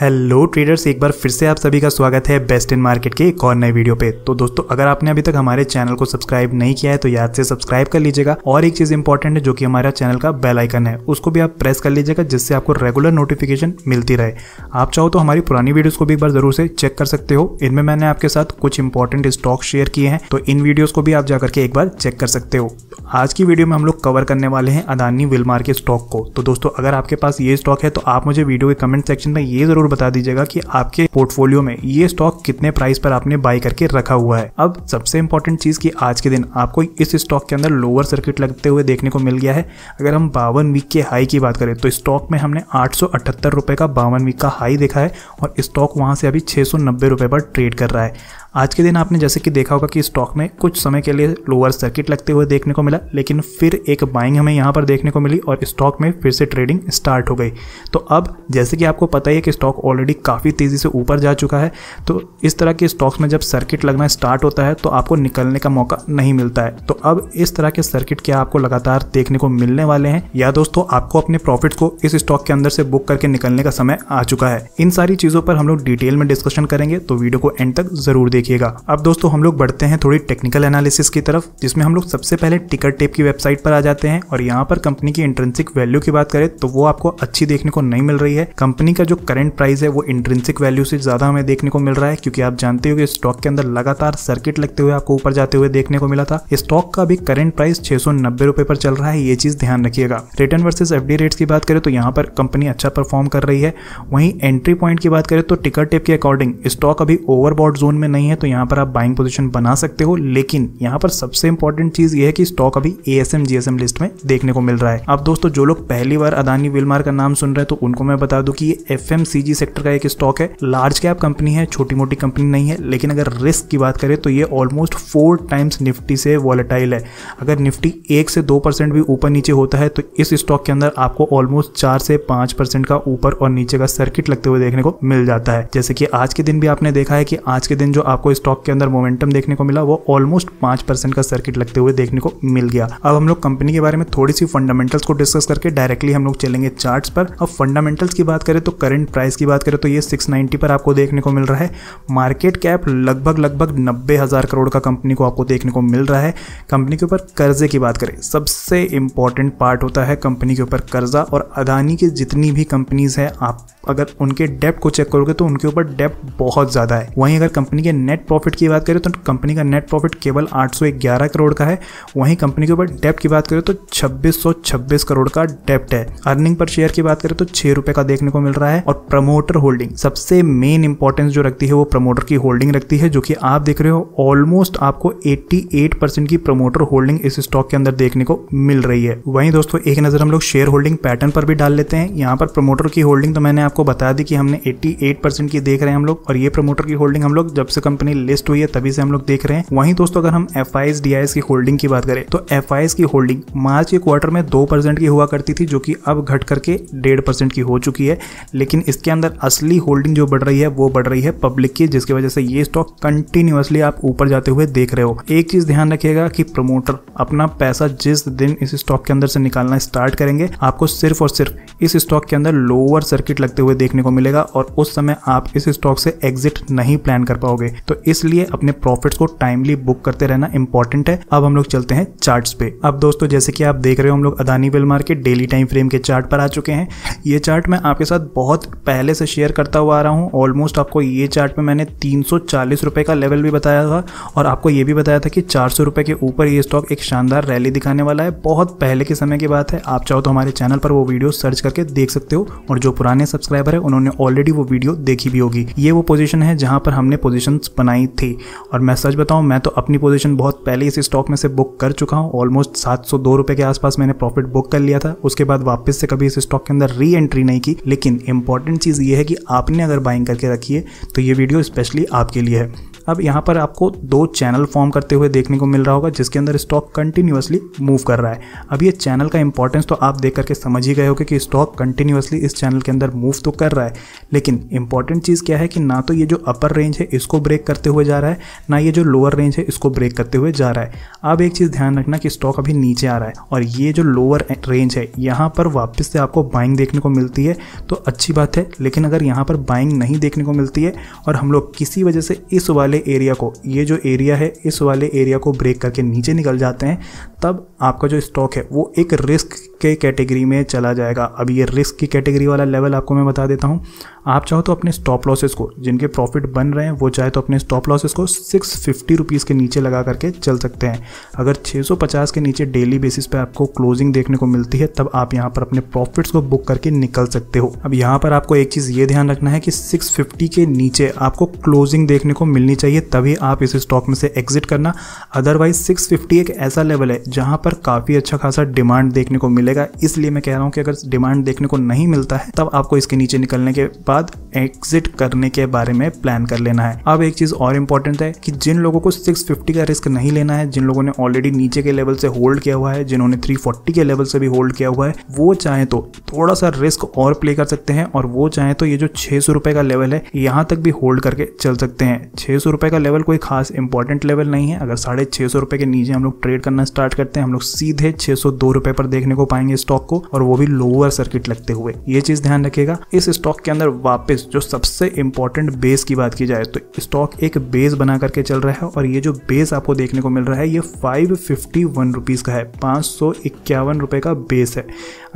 Hello traders, एक बार फिर से आप सभी का स्वागत है बेस्ट इन मार्केट के एक और नए वीडियो पे। तो दोस्तों, अगर आपने अभी तक हमारे चैनल को सब्सक्राइब नहीं किया है तो याद से सब्सक्राइब कर लीजिएगा। और एक चीज़ इंपॉर्टेंट है जो कि हमारा चैनल का बेल आइकन है, उसको भी आप प्रेस कर लीजिएगा जिससे आपको रेगुलर नोटिफिकेशन मिलती रहे। आप चाहो तो हमारी पुरानी वीडियोज़ को भी एक बार जरूर से चेक कर सकते हो। इनमें मैंने आपके साथ कुछ इंपॉर्टेंट स्टॉक शेयर किए हैं, तो इन वीडियोज़ को भी आप जाकर के एक बार चेक कर सकते हो। आज की वीडियो में हम लोग कवर करने वाले हैं अदानी विलमार के स्टॉक को। तो दोस्तों, अगर आपके पास ये स्टॉक है तो आप मुझे वीडियो के कमेंट सेक्शन में ये जरूर बता दीजिएगा कि आपके पोर्टफोलियो में ये स्टॉक कितने प्राइस पर आपने बाई करके रखा हुआ है। अब सबसे इंपॉर्टेंट चीज कि आज के दिन आपको इस स्टॉक के अंदर लोअर सर्किट लगते हुए देखने को मिल गया है। अगर हम 52 वीक के हाई की बात करें तो स्टॉक में हमने 878 रुपए का 52 वीक का हाई देखा है और स्टॉक वहां से अभी 690 रुपए पर ट्रेड कर रहा है। आज के दिन आपने जैसे कि देखा होगा कि स्टॉक में कुछ समय के लिए लोअर सर्किट लगते हुए देखने को मिला, लेकिन फिर एक बाइंग हमें यहाँ पर देखने को मिली और स्टॉक में फिर से ट्रेडिंग स्टार्ट हो गई। तो अब जैसे कि आपको पता ही है कि स्टॉक ऑलरेडी काफ़ी तेज़ी से ऊपर जा चुका है, तो इस तरह के स्टॉक्स में जब सर्किट लगना स्टार्ट होता है तो आपको निकलने का मौका नहीं मिलता है। तो अब इस तरह के सर्किट क्या आपको लगातार देखने को मिलने वाले हैं, या दोस्तों आपको अपने प्रॉफिट को इस स्टॉक के अंदर से बुक करके निकलने का समय आ चुका है। इन सारी चीज़ों पर हम लोग डिटेल में डिस्कशन करेंगे, तो वीडियो को एंड तक जरूर देखिएगा। अब दोस्तों, हम लोग बढ़ते हैं थोड़ी टेक्निकल एनालिसिस की तरफ, जिसमें हम लोग सबसे पहले टिकर टेप की वेबसाइट पर आ जाते हैं और यहाँ पर कंपनी की इंट्रिंसिक वैल्यू की बात करें तो वो आपको अच्छी देखने को नहीं मिल रही है। कंपनी का जो करंट प्राइस है वो इंट्रिंसिक वैल्यू से ज़्यादा हमें देखने को मिल रहा है, क्योंकि आप जानते हो कि स्टॉक के अंदर लगातार सर्किट लगते हुए आपको ऊपर जाते हुए देखने को मिला था। स्टॉक का भी करंट प्राइस 690 रुपए पर चल रहा है, ये चीज़ ध्यान रखिएगा। रिटर्न वर्सेज एफडी रेट्स की बात करें तो यहाँ पर कंपनी अच्छा परफॉर्म कर रही है। वहीं एंट्री पॉइंट की बात करें तो टिकर टेप के अकॉर्डिंग स्टॉक अभी ओवरबॉट जोन में नहीं है, तो यहाँ पर आप बाइंग पोजीशन बना सकते हो। लेकिन यहाँ पर सबसे इंपॉर्टेंट चीज़ यह है कि स्टॉक अभी एएसएम जीएसएम लिस्ट में देखने को मिल रहा है। अब दोस्तों, जो लोग पहली बार अदानी विलमार का नाम सुन रहे हैं तो उनको मैं बता दूं कि ये एफएमसीजी सेक्टर का एक स्टॉक है। लार्ज कैप कंपनी है, छोटी मोटी कंपनी नहीं है। लेकिन अगर रिस्क की बात करें तो ये ऑलमोस्ट 4 टाइम्स निफ्टी से वॉलेटाइल है। अगर निफ्टी 1 से 2% भी ऊपर नीचे होता है तो इस स्टॉक के अंदर आपको ऑलमोस्ट 4 से 5% का ऊपर और नीचे का सर्किट लगते हुए देखने को मिल जाता है। जैसे कि आज के दिन भी आपने देखा है कि आज के दिन जो आपको स्टॉक के अंदर मोमेंटम देखने को मिला वो ऑलमोस्ट 5% का सर्किट लगते हुए देखने को मिल गया। अब हम लोग कंपनी के बारे में थोड़ी सी फंडामेंटल्स को डिस्कस करके डायरेक्टली हम लोग चलेंगे चार्ट्स पर। अब फंडामेंटल्स की बात करें तो करंट प्राइस की बात करें तो ये 690 पर आपको देखने को मिल रहा है। मार्केट कैप लगभग 90,000 करोड़ का कंपनी को आपको देखने को मिल रहा है। कंपनी के ऊपर कर्जे की बात करें, सबसे इंपॉर्टेंट पार्ट होता है कंपनी के ऊपर कर्जा। और अदानी की जितनी भी कंपनीज है, आप अगर उनके डेप्ट को चेक करोगे तो उनके ऊपर डेप्ट बहुत ज़्यादा है। वहीं अगर कंपनी के नेट प्रॉफिट की बात करें तो कंपनी का नेट प्रॉफिट केवल 811 करोड़ का है। वहीं कंपनी के ऊपर डेप्ट की बात करें तो 2626 करोड़ का डेप्ट है। अर्निंग पर शेयर की बात करें तो 6 रुपए का देखने को मिल रहा है। और प्रमोटर होल्डिंग सबसे मेन इंपॉर्टेंस जो रखती है वो प्रमोटर की होल्डिंग रखती है, जो कि आप देख रहे हो ऑलमोस्ट आपको 88% की प्रमोटर होल्डिंग इस स्टॉक के अंदर देखने को मिल रही है। वहीं दोस्तों, एक नज़र हम लोग शेयर होल्डिंग पैटर्न पर भी डाल लेते हैं। यहाँ पर प्रमोटर की होल्डिंग तो मैंने आपको बता दी कि हमने 88% की देख रहे हैं हम लोग, और ये प्रमोटर की होल्डिंग हम लोग जब से कंपनी लिस्ट हुई है तभी से हम लोग देख रहे हैं। वहीं दोस्तों, अगर हम एफआईएस डीआईएस की होल्डिंग की बात करें तो एफआईएस की होल्डिंग मार्च के क्वार्टर में 2% की हुआ करती थी, जो कि अब घट करके 1.5% की हो चुकी है। लेकिन इसके अंदर असली होल्डिंग जो बढ़ रही है वो बढ़ रही है पब्लिक की, जिसकी वजह से ये स्टॉक कंटिन्यूअसली आप ऊपर जाते हुए देख रहे हो। एक चीज ध्यान रखिएगा कि प्रमोटर अपना पैसा जिस दिन इस स्टॉक के अंदर से निकालना स्टार्ट करेंगे, आपको सिर्फ और सिर्फ इस स्टॉक के अंदर लोअर सर्किट लगते हुए देखने को मिलेगा और उस समय आप इस स्टॉक से एग्जिट नहीं प्लान कर पाओगे। तो इसलिए अपने प्रॉफिट्स को टाइमली बुक करते रहना इंपॉर्टेंट है। अब हम लोग चलते हैं चार्ट्स पे। अब दोस्तों, जैसे कि आप देख रहे हो हम लोग अदानी विलमार के डेली टाइम फ्रेम के चार्ट पर आ चुके हैं। ये चार्ट मैं आपके साथ बहुत पहले से शेयर करता हुआ आ रहा हूँ। ऑलमोस्ट आपको ये चार्ट में मैंने 340 रुपए का लेवल भी बताया था और आपको ये भी बताया था कि 400 रुपए के ऊपर ये स्टॉक एक शानदार रैली दिखाने वाला है। बहुत पहले के समय की बात है, आप चाहो तो हमारे चैनल पर वो वीडियो सर्च करके देख सकते हो, और जो पुराने सब्सक्राइबर है उन्होंने ऑलरेडी वो वीडियो देखी भी होगी। ये वो पोजीशन है जहां पर हमने पोजीशंस बनाई थी, और मैं सच बताऊं मैं तो अपनी पोजीशन बहुत पहले इस स्टॉक में से बुक कर चुका हूं। ऑलमोस्ट 702 रुपए के आसपास मैंने प्रॉफिट बुक कर लिया था। उसके बाद वापस से कभी इस स्टॉक के अंदर री एंट्री नहीं की। लेकिन इंपॉर्टेंट चीज़ ये है कि आपने अगर बाइंग करके रखी है तो ये वीडियो स्पेशली आपके लिए है। अब यहाँ पर आपको दो चैनल फॉर्म करते हुए देखने को मिल रहा होगा जिसके अंदर स्टॉक कंटिन्यूअसली मूव कर रहा है। अब ये चैनल का इंपॉर्टेंस तो आप देख करके समझ ही गए होंगे कि स्टॉक कंटिन्यूअसली इस चैनल के अंदर मूव तो कर रहा है, लेकिन इंपॉर्टेंट चीज़ क्या है कि ना तो ये जो अपर रेंज है इसको ब्रेक करते हुए जा रहा है, ना ये जो लोअर रेंज है इसको ब्रेक करते हुए जा रहा है। अब एक चीज़ ध्यान रखना कि स्टॉक अभी नीचे आ रहा है और ये जो लोअर रेंज है यहाँ पर वापस से आपको बाइंग देखने को मिलती है तो अच्छी बात है, लेकिन अगर यहाँ पर बाइंग नहीं देखने को मिलती है और हम लोग किसी वजह से इस वाले एरिया को, ये जो एरिया है इस वाले एरिया को ब्रेक करके नीचे निकल जाते हैं, तब आपका जो स्टॉक है वो एक रिस्क के कैटेगरी में चला जाएगा। अब ये रिस्क की कैटेगरी वाला लेवल आपको मैं बता देता हूँ। आप चाहो तो अपने स्टॉप लॉसेस को, जिनके प्रॉफिट बन रहे हैं वो चाहे तो अपने स्टॉप लॉसेस को 650 रुपीज़ के नीचे लगा करके चल सकते हैं। अगर 650 के नीचे डेली बेसिस पे आपको क्लोजिंग देखने को मिलती है तब आप यहाँ पर अपने प्रॉफिट्स को बुक करके निकल सकते हो। अब यहाँ पर आपको एक चीज़ ये ध्यान रखना है कि 650 के नीचे आपको क्लोजिंग देखने को मिलनी चाहिए तभी आप इस स्टॉक में से एग्जिट करना, अदरवाइज 650 एक ऐसा लेवल है जहाँ पर काफ़ी अच्छा खासा डिमांड देखने को मिलेगा। इसलिए मैं कह रहा हूँ कि अगर डिमांड देखने को नहीं मिलता है तब आपको इसके नीचे निकलने के बाद एग्जिट करने के बारे में प्लान कर लेना है। अब एक चीज़ और इंपॉर्टेंट है कि जिन लोगों को 650 का रिस्क नहीं लेना है, जिन लोगों ने ऑलरेडी नीचे के लेवल से होल्ड किया हुआ है, जिन्होंने 340 के लेवल से भी होल्ड किया हुआ है, वो चाहे तो थोड़ा सा रिस्क और प्ले कर सकते हैं और वो चाहे तो ये जो 600 रुपये का लेवल है यहाँ तक भी होल्ड करके चल सकते हैं। 600 रुपये का लेवल कोई खास इंपॉर्टेंट लेवल नहीं है। अगर 650 रुपये के नीचे हम लोग ट्रेड करना स्टार्ट करते हैं हम लोग सीधे 602 रुपये पर देखने को पाएंगे स्टॉक को, और वो भी लोअर सर्किट लगते हुए। ये चीज़ ध्यान रखिएगा। इस स्टॉक के अंदर वापस जो सबसे इंपॉर्टेंट बेस की बात की जाए तो स्टॉक एक बेस बना करके चल रहा है और ये जो बेस आपको देखने को मिल रहा है ये 551 रुपीज़ का है, 551 रुपये का बेस है।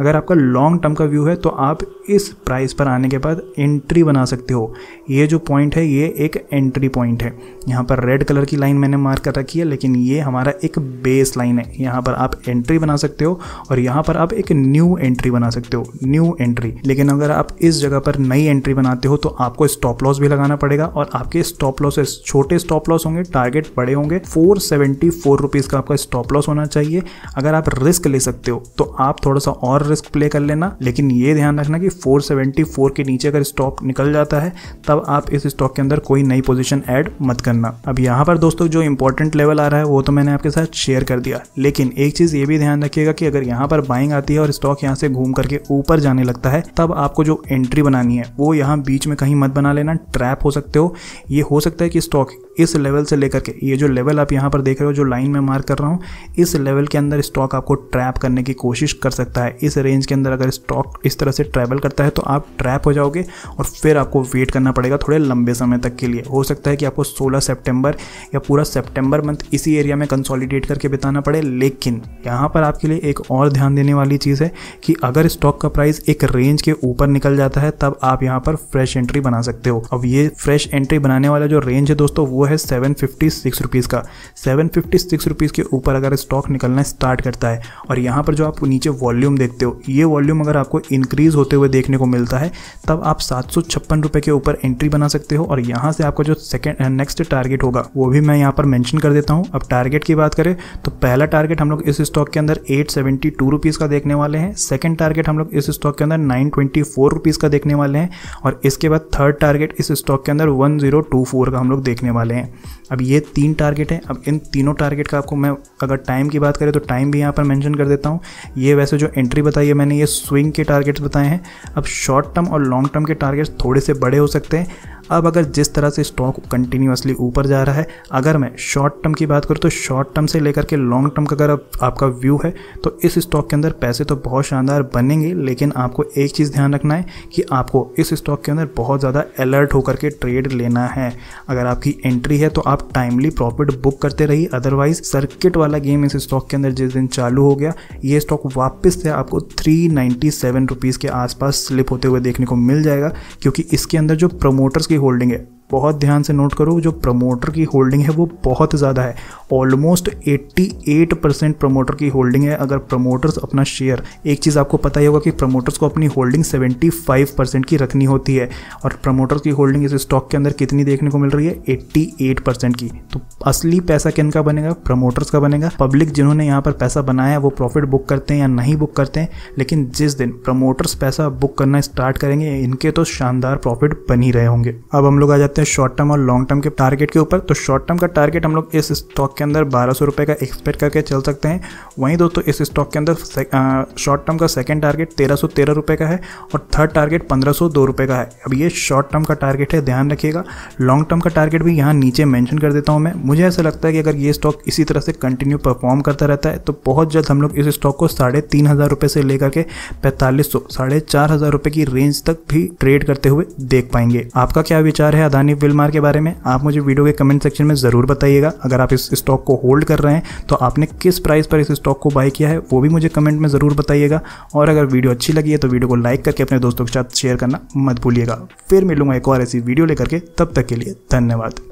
अगर आपका लॉन्ग टर्म का व्यू है तो आप इस प्राइस पर आने के बाद एंट्री बना सकते हो। ये जो पॉइंट है ये एक एंट्री पॉइंट है, यहाँ पर रेड कलर की लाइन मैंने मार्क कर रखी है, लेकिन ये हमारा एक बेस लाइन है। यहाँ पर आप एंट्री बना सकते हो और यहाँ पर आप एक न्यू एंट्री बना सकते हो, न्यू एंट्री। लेकिन अगर आप इस जगह पर नई एंट्री बनाते हो तो आपको स्टॉप लॉस भी लगाना पड़ेगा और आपके स्टॉप लॉसेस छोटे स्टॉप लॉस होंगे, टारगेट बड़े होंगे। 474 रुपीज़ का आपका स्टॉप लॉस होना चाहिए। अगर आप रिस्क ले सकते हो तो आप थोड़ा सा और रिस्क प्ले कर लेना, लेकिन ये ध्यान रखना कि 474 के नीचे अगर स्टॉक निकल जाता है तब आप इस स्टॉक के अंदर कोई नई पोजीशन ऐड मत करना। अब यहाँ पर दोस्तों जो इंपॉर्टेंट लेवल आ रहा है वो तो मैंने आपके साथ शेयर कर दिया, लेकिन एक चीज़ ये भी ध्यान रखिएगा कि अगर यहाँ पर बाइंग आती है और स्टॉक यहाँ से घूम करके ऊपर जाने लगता है तब आपको जो एंट्री बनानी है वो यहाँ बीच में कहीं मत बना लेना, ट्रैप हो सकते हो। ये हो सकता है कि स्टॉक इस लेवल से लेकर के ये जो लेवल आप यहाँ पर देख रहे हो, जो लाइन में मार्क कर रहा हूँ, इस लेवल के अंदर स्टॉक आपको ट्रैप करने की कोशिश कर सकता है। इस रेंज के अंदर अगर स्टॉक इस तरह से ट्रैवल करता है तो आप ट्रैप हो जाओगे और फिर आपको वेट करना पड़ेगा थोड़े लंबे समय तक के लिए। हो सकता है कि आपको 16 सितंबर या पूरा सितंबर मंथ इसी एरिया में कंसोलिडेट करके बिताना पड़े। लेकिन यहाँ पर आपके लिए एक और ध्यान देने वाली चीज़ है कि अगर स्टॉक का प्राइस एक रेंज के ऊपर निकल जाता है तब आप यहाँ पर फ्रेश एंट्री बना सकते हो। अब ये फ्रेश एंट्री बनाने वाला जो रेंज है दोस्तों वो है 756 रुपीज़ का। 756 रुपीज़ के ऊपर अगर स्टॉक निकलना स्टार्ट करता है और यहाँ पर जो आप नीचे वॉल्यूम देखते हो, ये वॉल्यूम अगर आपको इंक्रीज होते हुए देखने को मिलता है तब आप 756 रुपये के ऊपर एंट्री बना सकते हो और यहाँ से आपका जो सेकंड नेक्स्ट टारगेट होगा वो भी मैं यहाँ पर मेंशन कर देता हूँ। अब टारगेट की बात करें तो पहला टारगेट हम लोग इस स्टॉक के अंदर 872 रुपीज़ का देखने वाले हैं। सेकंड टारगेट हम लोग इस स्टॉक के अंदर 924 रुपीज़ का देखने वाले हैं और इसके बाद थर्ड टारगेट इस स्टॉक के अंदर 1024 का हम लोग देखने वाले हैं। अब ये तीन टारगेट हैं। अब इन तीनों टारगेट का आपको मैं अगर टाइम की बात करें तो टाइम भी यहाँ पर मेंशन कर देता हूँ। ये वैसे जो एंट्री बताई है मैंने, ये स्विंग के टारगेट्स बताए हैं। अब शॉर्ट टर्म और लॉन्ग टर्म के टारगेट्स थोड़े से बड़े हो सकते हैं। अब अगर जिस तरह से स्टॉक कंटिन्यूअसली ऊपर जा रहा है, अगर मैं शॉर्ट टर्म की बात करूँ तो शॉर्ट टर्म से लेकर के लॉन्ग टर्म का अगर आपका व्यू है तो इस स्टॉक के अंदर पैसे तो बहुत शानदार बनेंगे, लेकिन आपको एक चीज़ ध्यान रखना है कि आपको इस स्टॉक के अंदर बहुत ज़्यादा अलर्ट होकर के ट्रेड लेना है। अगर आपकी एंट्री है तो आप टाइमली प्रॉफिट बुक करते रहिए, अदरवाइज सर्किट वाला गेम इस स्टॉक के अंदर जिस दिन चालू हो गया, ये स्टॉक वापस से आपको 397 रुपीज़ के आसपास स्लिप होते हुए देखने को मिल जाएगा, क्योंकि इसके अंदर जो प्रमोटर्स की होल्डिंग है, बहुत ध्यान से नोट करो, जो प्रमोटर की होल्डिंग है वो बहुत ज़्यादा है। ऑलमोस्ट 88% प्रमोटर की होल्डिंग है। अगर प्रमोटर्स अपना शेयर, एक चीज़ आपको पता ही होगा कि प्रमोटर्स को अपनी होल्डिंग 75% की रखनी होती है और प्रमोटर्स की होल्डिंग इस स्टॉक के अंदर कितनी देखने को मिल रही है, 88% की। तो असली पैसा किन का बनेगा, प्रमोटर्स का बनेगा। पब्लिक जिन्होंने यहाँ पर पैसा बनाया है वो प्रॉफिट बुक करते हैं या नहीं बुक करते हैं, लेकिन जिस दिन प्रमोटर्स पैसा बुक करना स्टार्ट करेंगे इनके तो शानदार प्रॉफिट बन ही रहे होंगे। अब हम लोग आ जाते हैं शॉर्ट टर्म और लॉन्ग टर्म के टारगेट के ऊपर। तो शॉर्ट टर्म का टारगेट हम लोग इस स्टॉक के अंदर 1200 रुपये का एक्सपेक्ट करके चल सकते हैं। वहीं दोस्तों इस स्टॉक के अंदर शॉर्ट टर्म का सेकंड टारगेट 1313 रुपये का है और थर्ड टारगेट 1502 रुपये का है। अब ये शॉर्ट टर्म का टारगेट है, ध्यान रखिएगा। लॉन्ग टर्म का टारगेट भी यहाँ नीचे मैंशन कर देता हूँ मैं। मुझे ऐसा लगता है कि अगर ये स्टॉक इसी तरह से कंटिन्यू परफॉर्म करता रहता है तो बहुत जल्द हम लोग इस स्टॉक को 3500 रुपये से लेकर के 4500 4500 रुपये की रेंज तक भी ट्रेड करते हुए देख पाएंगे। आपका क्या विचार है अदानी विलमार के बारे में, आप मुझे वीडियो के कमेंट सेक्शन में ज़रूर बताइएगा। अगर आप इस स्टॉक को होल्ड कर रहे हैं तो आपने किस प्राइस पर इस स्टॉक को बाय किया है वो भी मुझे कमेंट में ज़रूर बताइएगा। और अगर वीडियो अच्छी लगी है तो वीडियो को लाइक करके अपने दोस्तों के साथ शेयर करना मत भूलिएगा। फिर मिलूंगा एक और ऐसी वीडियो लेकर के, तब तक के लिए धन्यवाद।